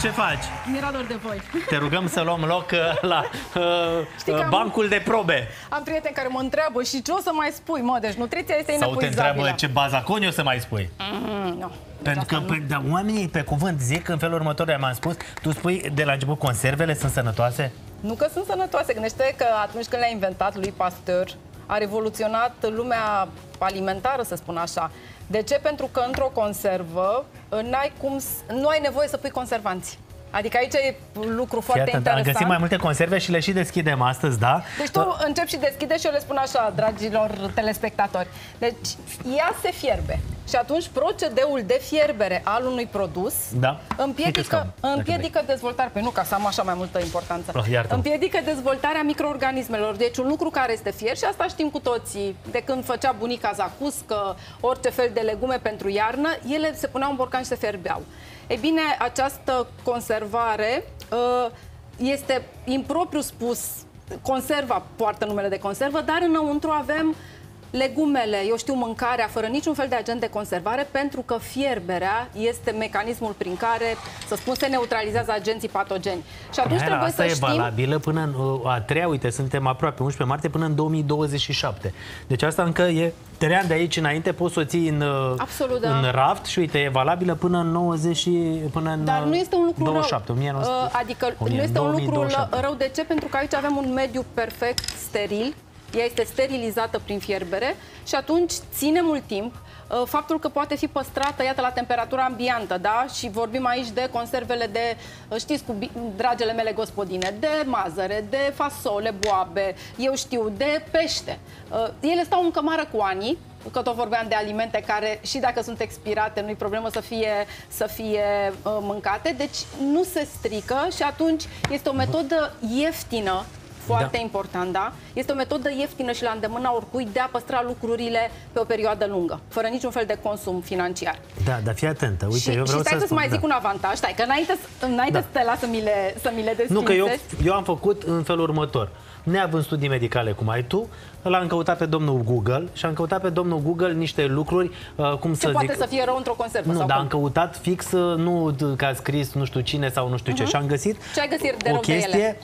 ce faci? Mi-era dor de voi. Te rugăm să luăm loc la bancul de probe. Am prieteni care mă întreabă și ce o să mai spui, mă, deci nutriția este inepuizabilă. Sau te întreabă ce bazaconi o să mai spui. Nu. Pentru că oamenii pe cuvânt zic în felul următor, am spus, tu spui de la început conservele sunt sănătoase? Nu că sunt sănătoase, gândește că atunci când le-a inventat lui Pasteur, a revoluționat lumea alimentară, să spun așa. De ce? Pentru că într-o conservă nu ai nevoie să pui conservanți. Adică aici e lucru foarte interesant. Am găsit mai multe conserve și le și deschidem astăzi, da? Deci tu începi și deschideți și eu le spun așa, dragilor telespectatori. Deci ea se fierbe. Și atunci procedeul de fierbere al unui produs împiedică dezvoltarea. Păi nu, ca să am așa mai multă importanță. Împiedică dezvoltarea microorganismelor. Deci un lucru care este fier și asta știm cu toții. De când făcea bunica zacuscă, orice fel de legume pentru iarnă, ele se puneau în borcan și se fierbeau. Ei bine, această conservare este, impropriu spus, conserva poartă numele de conservă, dar înăuntru avem legumele, eu știu, mâncarea, fără niciun fel de agent de conservare, pentru că fierberea este mecanismul prin care, să spun, se neutralizează agenții patogeni. Și atunci trebuie să știm... Asta e valabilă până în a treia, uite, suntem aproape, 11 martie, până în 2027. Deci asta încă e 3 ani de aici înainte, poți să o ții în, absolut, da, în raft și, uite, e valabilă până în 1927. Dar nu este un lucru rău. Adică nu este un lucru rău. De ce? Pentru că aici avem un mediu perfect steril. Ea este sterilizată prin fierbere și atunci ține mult timp faptul că poate fi păstrată, iată, la temperatura ambiantă, da? Și vorbim aici de conservele de, știți, cu dragele mele gospodine, de mazăre, de fasole, boabe, eu știu, de pește. Ele stau în cămară cu ani, că tot vorbeam de alimente care, și dacă sunt expirate, nu-i problemă să fie mâncate, deci nu se strică și atunci este o metodă ieftină, foarte important, da? Este o metodă ieftină și la îndemâna oricui de a păstra lucrurile pe o perioadă lungă, fără niciun fel de consum financiar. Da, dar fii atentă. Uite, eu vreau să mai zic un avantaj. Stai, că înainte să te las să mi le desfințezi. Nu, că eu am făcut în felul următor. Neavând studii medicale cum ai tu, l-am căutat pe domnul Google și am căutat pe domnul Google niște lucruri, cum să zic... poate să fie rău într-o conservă? Nu, dar am căutat fix, nu că a scris nu știu cine sau nu știu ce, și am găsit o chestie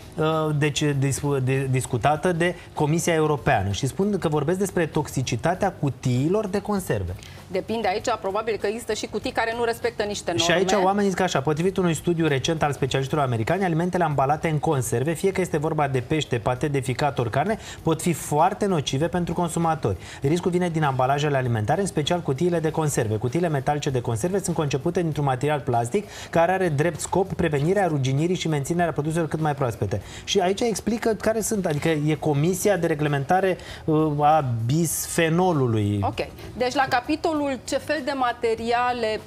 discutată de Comisia Europeană și spun că vorbesc despre toxicitatea cutiilor de conserve. Depinde aici, probabil că există și cutii care nu respectă niște norme. Și aici oamenii zic așa, potrivit unui studiu recent al specialiștilor americani, alimentele ambalate în conserve, fie că este vorba de pește, pate de ficat, ori carne, pot fi foarte nocive pentru consumatori. Riscul vine din ambalajele alimentare, în special cutiile de conserve. Cutiile metalice de conserve sunt concepute dintr-un material plastic care are drept scop prevenirea ruginirii și menținerea produselor cât mai proaspete. Și aici explică care sunt, adică e Comisia de Reglementare a bisfenolului. Ok. Deci la capitolul ce fel de materiale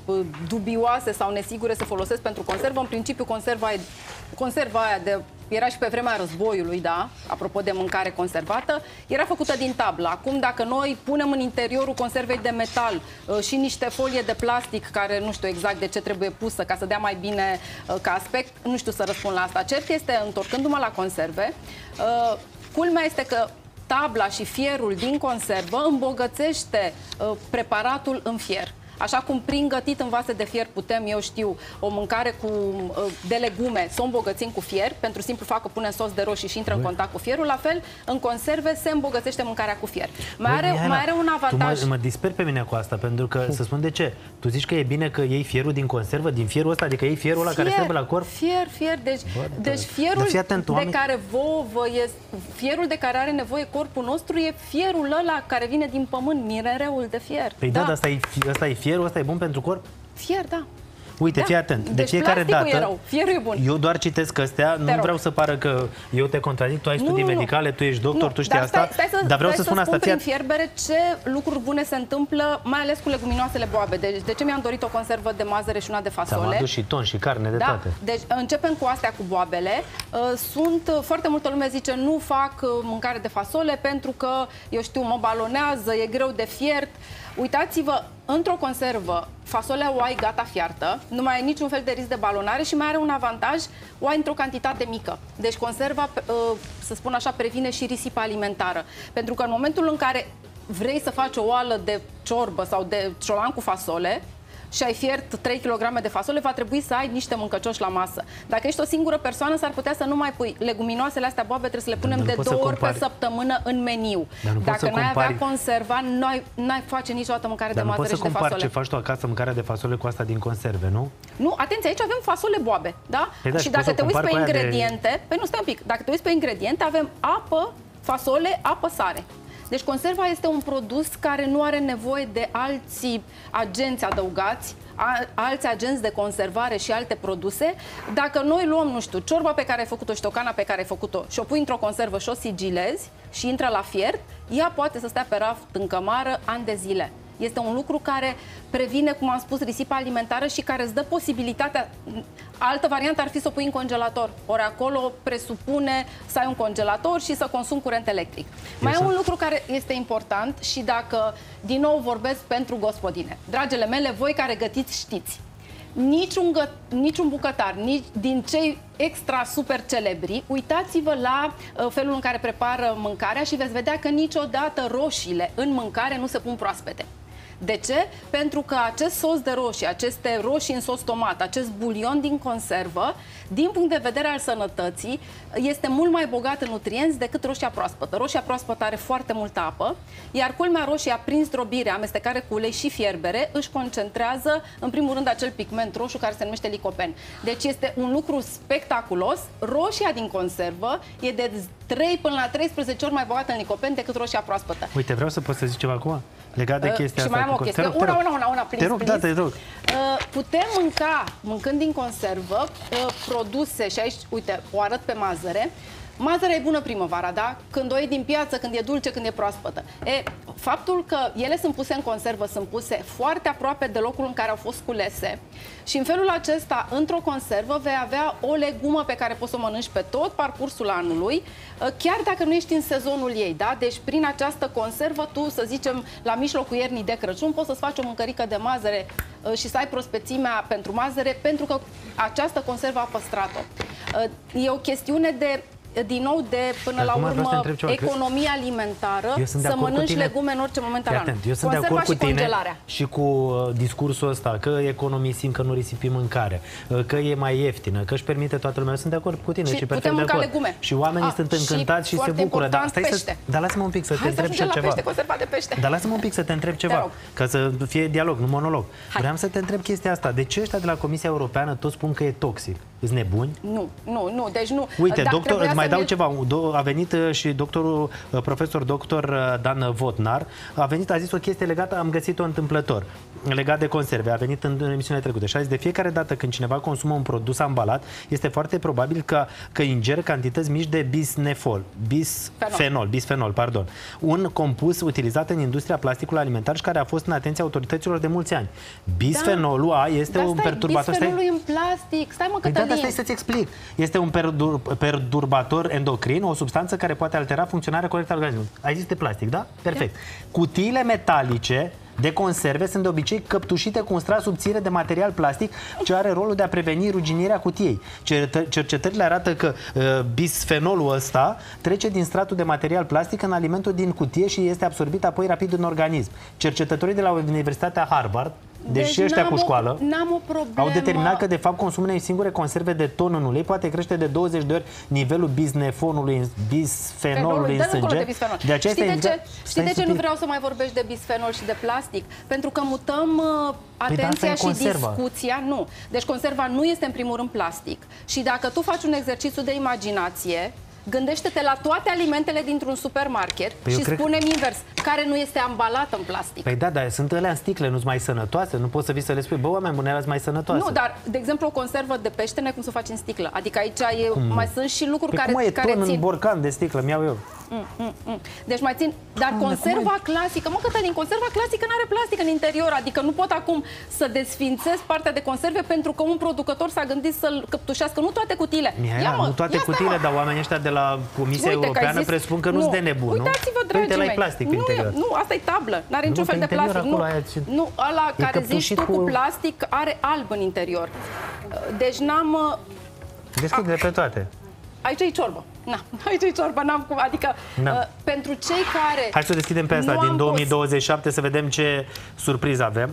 dubioase sau nesigure se folosesc pentru conservă, în principiu conserva aia de... era și pe vremea războiului, da, apropo de mâncare conservată, era făcută din tablă. Acum, dacă noi punem în interiorul conservei de metal și niște folie de plastic, care nu știu exact de ce trebuie pusă ca să dea mai bine ca aspect, nu știu să răspund la asta. Cert este, întorcându-mă la conserve, culmea este că tabla și fierul din conservă îmbogățește preparatul în fier. Așa cum prin gătit în vase de fier putem, eu știu, o mâncare de legume să o îmbogățim cu fier, pentru simplu fapt că punem sos de roșii și intră în contact cu fierul, la fel în conserve se îmbogățește mâncarea cu fier. Mai are un avantaj. Tu mă disperi pe mine cu asta, pentru că, să spun de ce, tu zici că e bine că iei fierul din conservă, din fierul ăsta, adică iei fierul ăla care stă la corp? Fier, deci fierul de care are nevoie corpul nostru e fierul ăla care vine din pământ, minereul de fier. Păi da, dar asta e fier. Fierul ăsta e bun pentru corp? Fier, da. Uite, fii atent. De fiecare dată. E rău. Fierul e bun. Eu doar citesc astea, nu vreau să pară că eu te contrazic, tu ai studii medicale, tu ești doctor, tu știi asta. Dar vreau să spun asta. Prin fierbere ce lucruri bune se întâmplă, mai ales cu leguminoasele boabe. Deci de ce mi-am dorit o conservă de mazăre și una de fasole? Ți-am adus și ton și carne de toate. Deci începem cu astea, cu boabele. Sunt foarte multă lume zice nu fac mâncare de fasole pentru că, eu știu, mă balonează, e greu de fiert. Uitați-vă, într-o conservă, fasolea o ai gata fiartă, nu mai ai niciun fel de risc de balonare și mai are un avantaj, o ai într-o cantitate mică. Deci conserva, să spun așa, previne și risipa alimentară. Pentru că în momentul în care vrei să faci o oală de ciorbă sau de ciolan cu fasole, și ai fiert 3 kg de fasole, va trebui să ai niște mâncăcioși la masă. Dacă ești o singură persoană, s-ar putea să nu mai pui leguminoasele astea boabe, trebuie să le punem de 2 ori pe săptămână în meniu. Dacă n-ai avea conserva, n-ai face niciodată mâncare de mazăre și de fasole. Dar nu poți să compari ce faci tu acasă, mâncarea de fasole, cu asta din conserve, nu? Nu, atenție, aici avem fasole boabe, da? Și dacă te uiți pe ingrediente, păi nu, stai un pic, dacă te uiți pe ingrediente, avem apă, fasole, apă, sare. Deci conserva este un produs care nu are nevoie de alți agenți adăugați, alți agenți de conservare și alte produse. Dacă noi luăm, nu știu, ciorba pe care ai făcut-o și tocana pe care ai făcut-o și o pui într-o conservă și o sigilezi și intră la fiert, ea poate să stea pe raft în cămară ani de zile. Este un lucru care previne, cum am spus, risipa alimentară și care îți dă posibilitatea. Altă variantă ar fi să o pui în congelator. Ori acolo presupune să ai un congelator și să consumi curent electric. Mai e un lucru care este important și dacă, din nou, vorbesc pentru gospodine. Dragele mele, voi care gătiți știți. Niciun bucătar, nici din cei extra super celebri, uitați-vă la felul în care prepară mâncarea și veți vedea că niciodată roșiile în mâncare nu se pun proaspete. De ce? Pentru că acest sos de roșii, aceste roșii în sos tomat, acest bulion din conservă, din punct de vedere al sănătății, este mult mai bogat în nutrienți decât roșia proaspătă. Roșia proaspătă are foarte multă apă, iar culmea roșie, prins drobire, amestecare cu ulei și fierbere, își concentrează, în primul rând, acel pigment roșu care se numește licopen. Deci este un lucru spectaculos. Roșia din conservă e de 3 până la 13 ori mai bogată în licopen decât roșia proaspătă. Uite, vreau să pot să zic ceva acum? Legat de chestia asta. Și mai am o chestie. Te rog, putem mânca, mâncând din conservă, produse, și aici, uite, o arăt pe mazăre. Mazărea e bună primăvara, da? Când o iei din piață, când e dulce, când e proaspătă. E, faptul că ele sunt puse în conservă, sunt puse foarte aproape de locul în care au fost culese și în felul acesta, într-o conservă, vei avea o legumă pe care poți să o mănânci pe tot parcursul anului, chiar dacă nu ești în sezonul ei, da? Deci prin această conservă, tu, să zicem, la mijlocul iernii de Crăciun, poți să-ți faci o mâncărică de mazăre și să ai prospețimea pentru mazăre, pentru că această conservă a păstrat-o. E o chestiune de... Din nou, de până la urmă, economia alimentară, să mănânci legume în orice moment al anului. Eu sunt de acord cu tine și cu discursul ăsta, că economisim, că nu risipim mâncare, că e mai ieftină, că își permite toată lumea. Eu sunt de acord cu tine și perfect de acord. Și oamenii sunt încântați și se bucură. Dar lasă-mă un pic să te întreb ceva. Dar lasă-mă un pic să te întreb ceva, ca să fie dialog, nu monolog. Vreau să te întreb chestia asta. De ce ăștia de la Comisia Europeană toți spun că e toxic? Sunt nebuni? Nu, deci nu. Uite, doctor, mai dau ceva. A venit și doctorul, profesor doctor Dan Vodnar, a venit, a zis o chestie legată, am găsit-o întâmplător, legat de conserve. A venit în emisiunea trecută și a zis, de fiecare dată când cineva consumă un produs ambalat, este foarte probabil că ingeră cantități mici de bisfenol, un compus utilizat în industria plasticului alimentar și care a fost în atenția autorităților de mulți ani. Bisfenolul A este un perturbator. Bisfenolul în plastic. Stai, mă, Cătălin. Da, stai să-ți explic. Este un perturbator endocrin, o substanță care poate altera funcționarea corectă a organismului. Ai zis de plastic, da? Perfect. Cutiile metalice de conserve sunt de obicei căptușite cu un strat subțire de material plastic, ce are rolul de a preveni ruginirea cutiei. Cercetările arată că bisfenolul ăsta trece din stratul de material plastic în alimentul din cutie și este absorbit apoi rapid în organism. Cercetătorii de la Universitatea Harvard, deși ăștia cu școală, au determinat că de fapt consumul unei singure conserve de ton în ulei poate crește de 20 de ori nivelul bisfenolului în sânge. Știi de ce nu vreau să mai vorbești de bisfenol și de plastic? Pentru că mutăm atenția și discuția. Nu. Deci conserva nu este în primul rând plastic. Și dacă tu faci un exercițiu de imaginație, gândește-te la toate alimentele dintr-un supermarket și spune-mi invers, care nu este ambalată în plastic. Păi da, dar sunt alea în sticle, nu-s mai sănătoase? Nu poți să vii să le spui, bă, oameni buni, alea-s mai sănătoase. Nu, dar, de exemplu, o conservă de pește, n-ai cum să o faci în sticlă. Adică aici mai sunt și lucruri care țin... Păi cum e ton în borcan de sticlă, mi-au eu. Deci mai țin, dar conserva clasică, mă, Cătălin, din conserva clasică nu are plastic în interior, adică nu pot acum să desfințez partea de conserve pentru că un producător s-a gândit să-l căptușească, nu toate cutiile. Nu toate cutiile, dar oamenii ăștia de la Comisia Europeană presupun că nu-s de nebun. Uitați-vă, dragii mei, plastic interior. Nu, asta e tablă, n-are niciun fel de plastic. Nu, ăla care zici tu cu plastic are alb în interior. Deci n-am... Deschid de pe toate. Aici e ciorbă. Aici e ciorbă, n-am cum, adică pentru cei care... Hai să o deschidem pe asta din 2027 să vedem ce surpriză avem.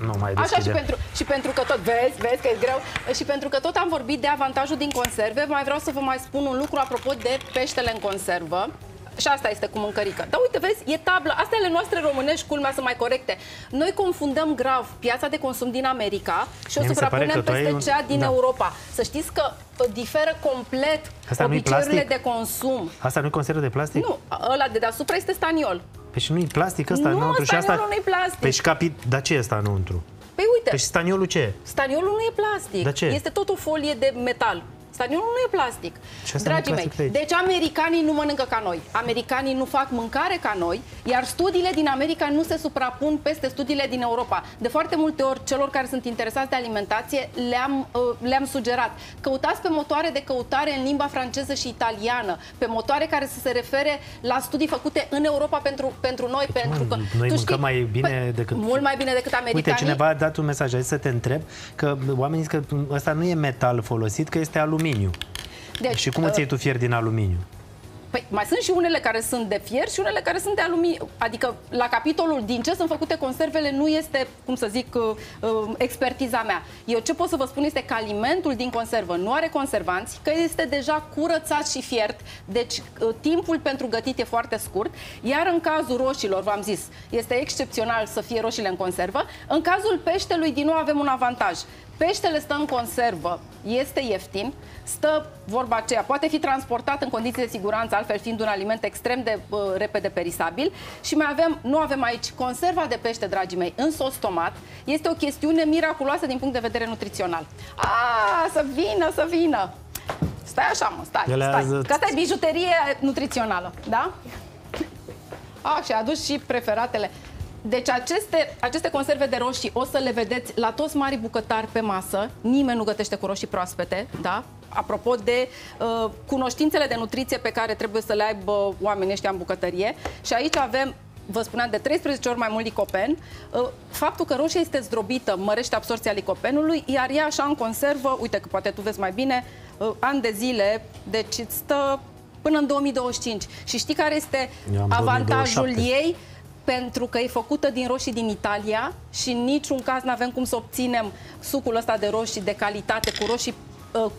Nu mai deschidem. Așa și pentru că tot, vezi că e greu, și pentru că tot am vorbit de avantajul din conserve, mai vreau să vă mai spun un lucru apropo de peștele în conservă. Și asta este cu mâncărică. Dar uite, vezi, e tablă. Astea ale noastre românești, culmea, sunt mai corecte. Noi confundăm grav piața de consum din America și o suprapunem peste cea din Europa. Să știți că diferă complet obiceiurile de consum. Asta nu e conservă de plastic? Nu, ăla de deasupra este staniol. Păi și nu-i plastic ăsta înăuntru? Nu, staniolul nu-i plastic. Păi și dar ce e ăsta înăuntru? Păi uite. Păi și staniolul ce e? Staniolul nu e plastic. Dar ce? Este tot o folie de metal. Stadionul nu e plastic, dragii mei. Deci americanii nu mănâncă ca noi, americanii nu fac mâncare ca noi, iar studiile din America nu se suprapun peste studiile din Europa. De foarte multe ori, celor care sunt interesați de alimentație, le-am sugerat. Căutați pe motoare de căutare în limba franceză și italiană, pe motoare care să se refere la studii făcute în Europa pentru noi. Pentru că noi mâncăm mai bine decât... Mult mai bine decât americanii. Uite, cineva a dat un mesaj, aici să te întreb, că oamenii zic că ăsta nu e metal folosit, că este aluminiu. Deci, și cum îți iei tu fier din aluminiu? Păi, mai sunt și unele care sunt de fier și unele care sunt de aluminiu. Adică, la capitolul din ce sunt făcute conservele nu este, cum să zic, expertiza mea. Eu ce pot să vă spun este că alimentul din conservă nu are conservanți, că este deja curățat și fiert, deci timpul pentru gătit e foarte scurt, iar în cazul roșilor, v-am zis, este excepțional să fie roșiile în conservă. În cazul peștelui, din nou, avem un avantaj. Peștele stă în conservă, este ieftin, stă, vorba aceea, poate fi transportat în condiții de siguranță, altfel fiind un aliment extrem de repede perisabil. Și mai avem, nu avem aici, conserva de pește, dragii mei, în sos tomat, este o chestiune miraculoasă din punct de vedere nutrițional. A, să vină, să vină! Stai așa, mă, stai. Că asta e bijuterie nutrițională, da? A, și a adus și preferatele. Deci aceste conserve de roșii o să le vedeți la toți marii bucătari pe masă. Nimeni nu gătește cu roșii proaspete, da? Apropo de cunoștințele de nutriție pe care trebuie să le aibă oamenii ăștia în bucătărie. Și aici avem, vă spuneam, de 13 ori mai mult licopen. Faptul că roșia este zdrobită mărește absorpția licopenului, iar ea așa în conservă, uite că poate tu vezi mai bine, ani de zile, deci îți stă până în 2025. Și știi care este avantajul ei? Pentru că e făcută din roșii din Italia și în niciun caz nu avem cum să obținem sucul ăsta de roșii de calitate cu roșii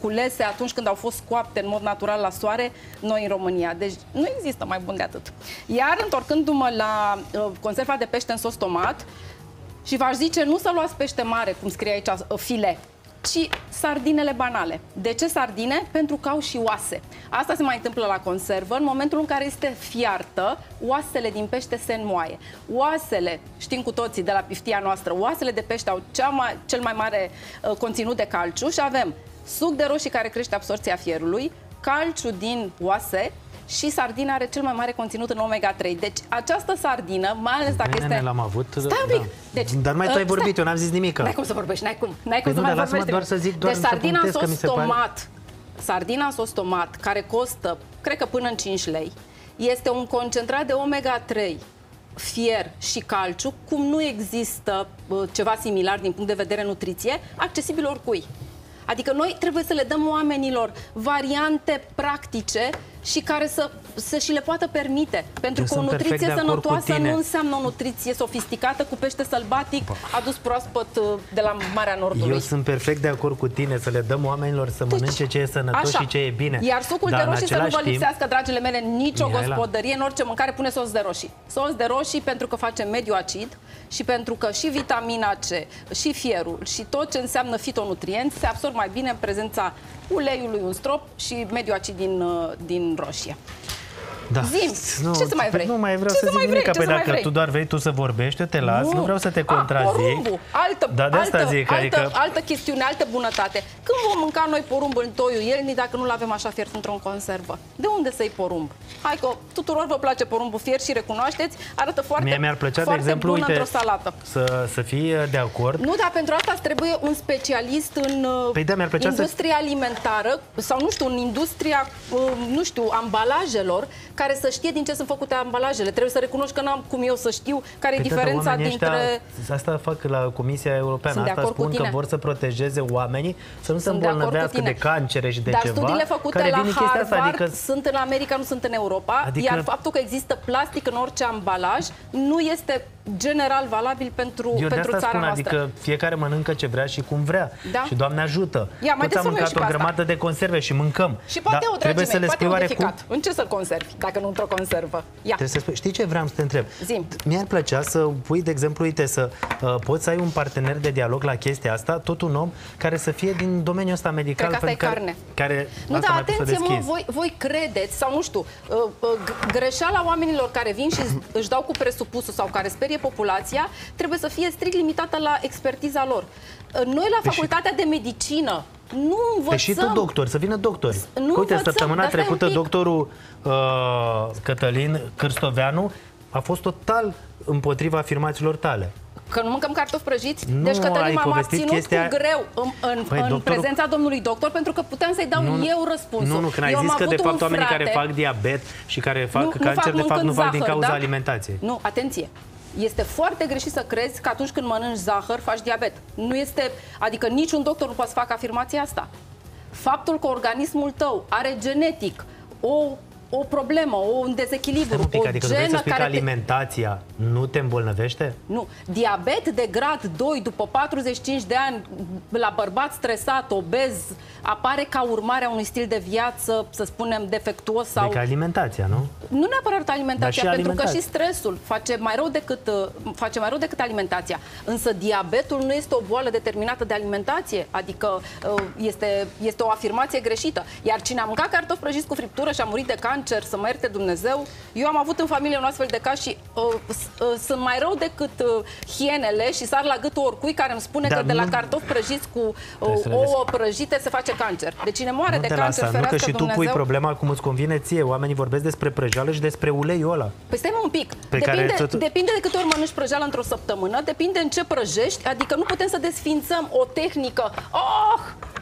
culese atunci când au fost scoapte în mod natural la soare noi în România. Deci nu există mai bun de atât. Iar întorcându-mă la conserva de pește în sos tomat, și v-aș zice nu să luați pește mare, cum scrie aici, filet, ci sardinele banale. De ce sardine? Pentru că au și oase. Asta se mai întâmplă la conservă. În momentul în care este fiartă, oasele din pește se înmoaie. Oasele, știm cu toții de la piftia noastră, oasele de pește au cel mai mare conținut de calciu și avem suc de roșii care crește absorpția fierului, calciu din oase și sardina are cel mai mare conținut în omega-3. Deci această sardină, mai ales dacă este... l-am avut... Stai un pic! Da. Deci, dar mai tu ai vorbit, eu n-am zis nimic. N-ai cum să vorbești, n-ai cum. N-ai cum să mai vorbești. Doar să zic, doar deci sardina în sos tomat, sardina în sos tomat, care costă, cred că până în 5 lei, este un concentrat de omega-3, fier și calciu, cum nu există ceva similar din punct de vedere nutriție, accesibil oricui. Adică noi trebuie să le dăm oamenilor variante practice și care să și le poată permite. Pentru că o nutriție sănătoasă nu înseamnă o nutriție sofisticată cu pește sălbatic adus proaspăt de la Marea Nordului. Eu sunt perfect de acord cu tine, să le dăm oamenilor să mănânce ce e sănătos și ce e bine. Iar sucul de roșii să nu vă lipsească, dragile mele, nicio gospodărie, în orice mâncare pune sos de roșii. Sos de roșii pentru că face mediu acid și pentru că și vitamina C, și fierul, și tot ce înseamnă fitonutrienți se absorb mai bine în prezența uleiului, un strop și mediu acid din roșie. Da. Zim, ce să mai vrei? Nu mai vreau să zic nimic, că dacă tu doar vrei tu să vorbești, eu te las, nu vreau să te contrazic. Altă chestiune, altă bunătate. Când vom mânca noi porumbul în toiul iernii dacă nu-l avem așa fiert într-o conservă? De unde să-i porumb? Hai că tuturor vă place porumbul fier și recunoașteți, arată foarte, mi-ar plăcea, foarte de exemplu, bună într-o salată. Să fii de acord. Nu, dar pentru asta îți trebuie un specialist în industria alimentară sau, nu știu, în industria, nu știu, ambalajelor, care să știe din ce sunt făcute ambalajele. Trebuie să recunoști că n-am cum eu să știu care e diferența dintre... Asta fac la Comisia Europeană. Asta spun că vor să protejeze oamenii să nu se îmbolnăvească de cancere și de ceva. Dar studiile făcute la Harvard sunt în America, nu sunt în Europa. Iar faptul că există plastic în orice ambalaj nu este general valabil pentru, țara noastră. Adică fiecare mănâncă ce vrea și cum vrea. Da? Și Doamne ajută. Toți am mâncat o grămadă de conserve și mâncăm. Și poate o trebuie să le spui oarecum. În ce să-l conservi dacă nu într-o conservă? Ia. Trebuie să spui. Știi ce vreau să te întreb? Mi-ar plăcea să pui, de exemplu, uite, să poți să ai un partener de dialog la chestia asta, tot un om care să fie din domeniul ăsta medical. Cred că asta e carne. Nu, dar atenție, mă, voi credeți, sau nu știu, greșeala oamenilor care vin și își dau cu presupusul sau care sperie populația, trebuie să fie strict limitată la expertiza lor. Noi la facultatea de medicină nu învățăm... Păi și tu doctor, să vină doctori. Uite, săptămâna trecută doctorul Cătălin Cârstoveanu a fost total împotriva afirmațiilor tale. Că nu mâncăm cartofi prăjiți, deci Cătălin m-am abținut chestia... cu greu în prezența domnului doctor, pentru că puteam să-i dau eu răspunsul. Când ai zis că de fapt oamenii care fac diabet și care fac cancer, de fapt nu fac din cauza alimentației. Nu, atenție! Este foarte greșit să crezi că atunci când mănânci zahăr faci diabet. Nu este, adică niciun doctor nu poate să facă afirmația asta. Faptul că organismul tău are genetic o problemă, un dezechilibru, adică genă să spui care că alimentația nu te îmbolnăvește? Nu. Diabet de grad 2 după 45 de ani la bărbat stresat, obez, apare ca urmare a unui stil de viață, să spunem, defectuos sau... Adică alimentația, nu? Nu neapărat alimentația, pentru că și stresul face mai rău decât, alimentația. Însă diabetul nu este o boală determinată de alimentație, adică este o afirmație greșită. Iar cine a mâncat cartofi prăjiți cu friptură și a murit de cancer, să mă ierte Dumnezeu, eu am avut în familie un astfel de caz și sunt mai rău decât hienele și sar la gâtul oricui care îmi spune că de la cartofi prăjiți cu ouă prăjite se face cancer. Deci cine moare de cancer, ferească Dumnezeu. Nu că și tu pui problema cum îți convine ție. Oamenii vorbesc despre prăjeală și despre uleiul ăla. Păi stai un pic. Depinde de câte ori mănânci prăjeală într-o săptămână, depinde în ce prăjești, adică nu putem să desfințăm o tehnică. Oh!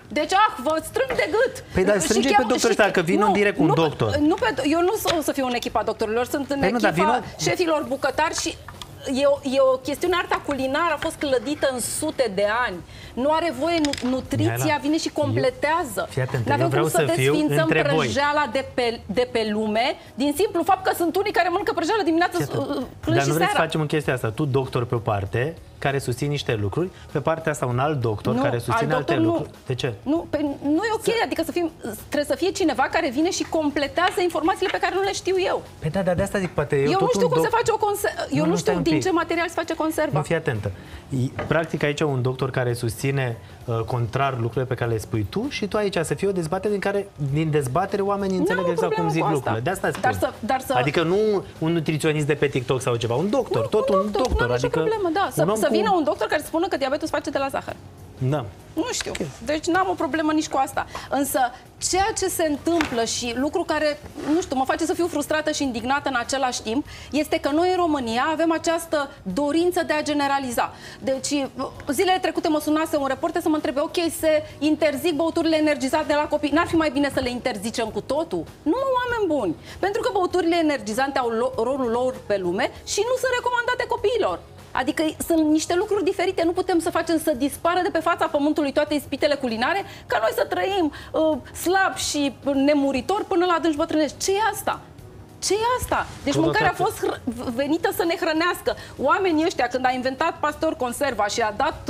Deci, vă strâng de gât. Păi dar strânge pe doctor ăsta, că vin în direct cu un doctor. Nu, eu nu o să fiu în echipa doctorilor, sunt în echipa șefilor bucătari și e o chestiune, arta culinară a fost clădită în sute de ani. Nu are voie, nutriția vine și completează. Nu avem cum să desfințăm prăjeala de pe lume, din simplu fapt că sunt unii care mănâncă prăjeală dimineața și seara. Dar nu vrei să facem în chestia asta, tu doctor pe o parte, care susține niște lucruri, pe partea asta un alt doctor care susține alte lucruri. De ce? Nu, nu e ok, adică trebuie să fie cineva care vine și completează informațiile pe care nu le știu eu. Păi da, dar de asta zic, poate eu nu știu cum se face o conservă, eu nu știu din ce material se face conserva. Nu, fii atentă. Practic aici un doctor care susține contrar lucrurile pe care le spui tu și tu aici să fie o dezbatere din dezbatere oamenii înțeleg exact cum zic lucrurile. De asta spun. Adică nu un nutriționist de pe TikTok sau ceva, un doctor, tot un doctor. Adică vină un doctor care spune că diabetul se face de la zahăr. Da. Nu știu. Deci n-am o problemă nici cu asta. Însă ceea ce se întâmplă și lucru care, nu știu, mă face să fiu frustrată și indignată în același timp, este că noi în România avem această dorință de a generaliza. Deci zilele trecute mă sunase un reporter să mă întrebe, ok, se interzic băuturile energizate de la copii, n-ar fi mai bine să le interzicem cu totul? Nu, oameni buni! Pentru că băuturile energizante au rolul lor pe lume și nu sunt recomandate copiilor. Adică sunt niște lucruri diferite, nu putem să facem să dispară de pe fața pământului toate ispitele culinare, ca noi să trăim slab și nemuritor până la adânci bătrânești. Ce e asta? Ce e asta? Deci mâncarea a fost venită să ne hrănească. Oamenii ăștia, când a inventat Pasteur conserva și a dat,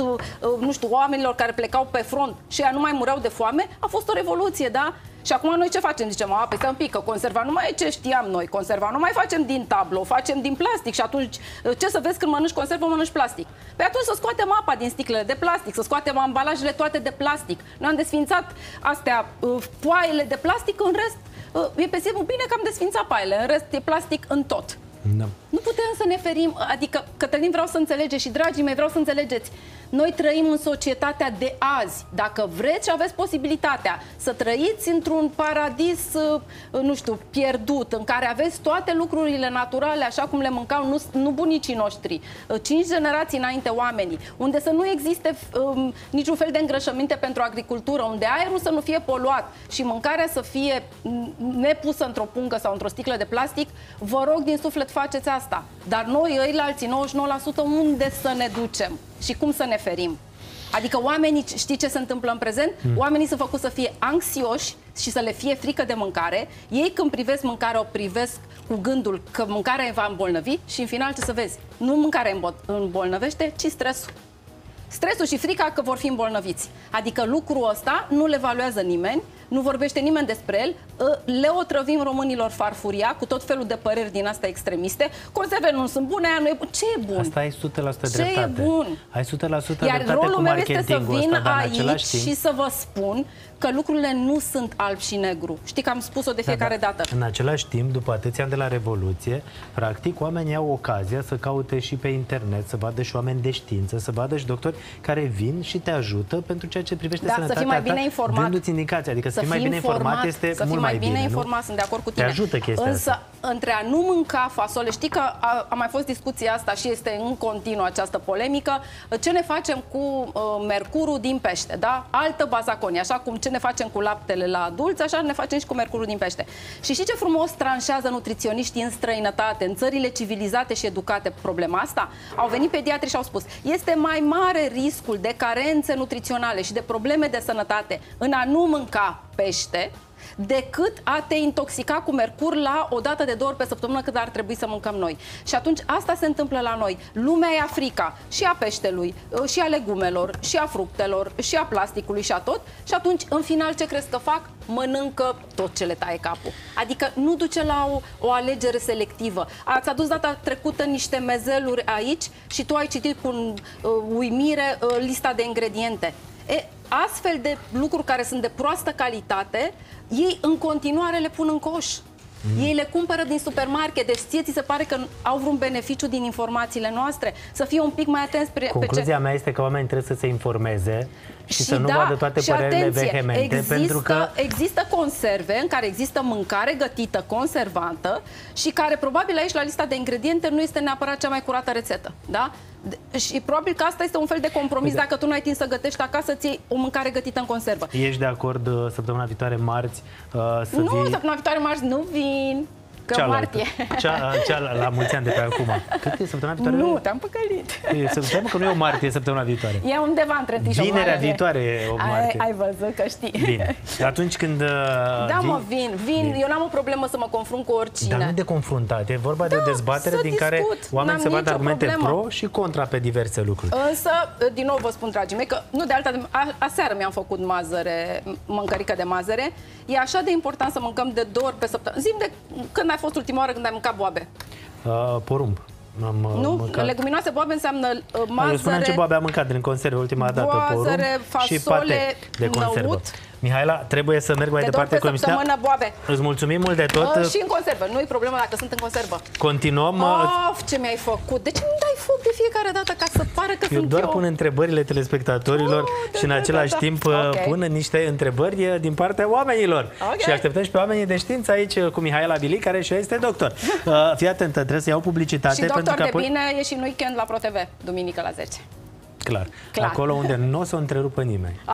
nu știu, oamenilor care plecau pe front și ea nu mai mureau de foame, a fost o revoluție, da? Și acum noi ce facem? Zicem, păi stai un pic, că conserva nu mai e ce știam noi. Conserva nu mai facem din tablou, o facem din plastic. Și atunci, ce să vezi când mănânci conservă, mănânci plastic? Păi atunci să scoatem apa din sticlele de plastic, să scoatem ambalajele toate de plastic. Noi am desfințat astea, poaiele de plastic, în rest, e pe simplu bine că am desfințat poaiele, în rest e plastic în tot. No. Nu putem să ne ferim, adică, Cătălin, vreau să înțelegeți și dragii mei, vreau să înțelegeți. Noi trăim în societatea de azi. Dacă vreți și aveți posibilitatea să trăiți într-un paradis, nu știu, pierdut, în care aveți toate lucrurile naturale așa cum le mâncau nu bunicii noștri, 5 generații înainte oamenii, unde să nu existe niciun fel de îngrășăminte pentru agricultură, unde aerul să nu fie poluat și mâncarea să fie nepusă într-o pungă sau într-o sticlă de plastic, vă rog din suflet, faceți asta. Dar noi, ăilalții 99%, unde să ne ducem? Și cum să ne ferim? Adică oamenii, știi ce se întâmplă în prezent? Oamenii sunt făcuți să fie anxioși și să le fie frică de mâncare. Ei când privesc mâncarea, o privesc cu gândul că mâncarea îi va îmbolnăvi și în final ce să vezi? Nu mâncarea îmbolnăvește, ci stresul. Stresul și frica că vor fi îmbolnăviți. Adică lucrul ăsta nu le evaluează nimeni, nu vorbește nimeni despre el, le otrăvim românilor farfuria cu tot felul de păreri din astea extremiste. Conservele nu sunt bune, aia nu e bun. Ce e bun? Asta ai 100% dreptate. Ce e bun? Ai 100% dreptate. Iar rolul meu este să vin aici și să vă spun că lucrurile nu sunt alb și negru. Știi că am spus-o de fiecare dată. În același timp, după atâția ani de la Revoluție, practic oamenii au ocazia să caute și pe internet, să vadă și oameni de știință, să vadă și doctori care vin și te ajută pentru ceea ce privește sănătatea ta. Să fii mai bine informat. Adică să fii mai bine informat este mult mai bine. Să fii mai bine informat, sunt de acord cu tine. Te ajută chestia asta. Însă, între a nu mânca fasole, știi că a mai fost discuția asta și este în continuu această polemică, ce ne facem cu mercurul din pește, da? Altă bazaconie, așa cum ce ne facem cu laptele la adulți, așa ne facem și cu mercurul din pește. Și știi ce frumos tranșează nutriționiștii în străinătate, în țările civilizate și educate problema asta? Au venit pediatri și au spus, este mai mare riscul de carențe nutriționale și de probleme de sănătate în a nu mânca pește, decât a te intoxica cu mercur la o dată de 2 ori pe săptămână cât ar trebui să mâncăm noi. Și atunci asta se întâmplă la noi. Lumea e frica și a peștelui, și a legumelor, și a fructelor, și a plasticului și a tot. Și atunci, în final, ce crezi că fac? Mănâncă tot ce le taie capul. Adică nu duce la o alegere selectivă. Ați adus data trecută niște mezeluri aici și tu ai citit cu uimire lista de ingrediente. E, astfel de lucruri care sunt de proastă calitate, ei în continuare le pun în coș. Ei le cumpără din supermarket, deci ție ți se pare că au vreun beneficiu din informațiile noastră? Să fie un pic mai atenți pe Concluzia mea este că oamenii trebuie să se informeze și să nu vadă toate părerile vehemente. Există conserve în care există mâncare gătită, conservantă și care probabil aici la lista de ingrediente nu este neapărat cea mai curată rețetă, da? Și probabil că asta este un fel de compromis. Uite, dacă tu nu ai timp să gătești acasă, îți iei o mâncare gătită în conservă. Ești de acord săptămâna viitoare, marți, să vii? Nu, săptămâna viitoare, marți, nu vin. Că martie. La mulți ani de pe acum. Cât e săptămâna viitoare? Nu, te-am păcălit. Săptămâna că nu e o martie, săptămâna viitoare. E undeva între tine și martie. Vinerea viitoare e o martie. Ai văzut că știi. Bine. Atunci când da, vin, mă, vin. Eu n-am o problemă să mă confrunt cu oricine. Dar nu de confruntat. E vorba de o dezbatere din care oamenii se bat argumente pro și contra pe diverse lucruri. Însă, din nou vă spun, dragii mei, că nu de alta, aseară mi-am făcut mazăre, mâncărică de mazăre. E așa de important să mâncăm de 2 ori pe săptămână. Zi-mi de când a fost ultima oară când ai mâncat boabe? Porumb. Nu, leguminoase boabe înseamnă mazăre. Eu spuneam ce boabe am mâncat din conserve ultima dată. Porumb și pate de conservă. Mihaela, trebuie să merg mai departe cu emisiunea. Îți mulțumim mult de tot. Și în conservă, nu e problemă dacă sunt în conservă. Continuăm. Of, ce mi-ai făcut? De ce nu dai foc de fiecare dată ca să pară că eu sunt doar eu? Pun întrebările telespectatorilor și în același timp pun niște întrebări din partea oamenilor. Și așteptăm și pe oamenii de știință aici cu Mihaela Bilic, care și eu este doctor. Fii atentă, trebuie să iau publicitate. Și doctor pentru că de bine e și în weekend la ProTV, duminică la 10. Clar. Acolo unde nu o să o întrerupă nimeni.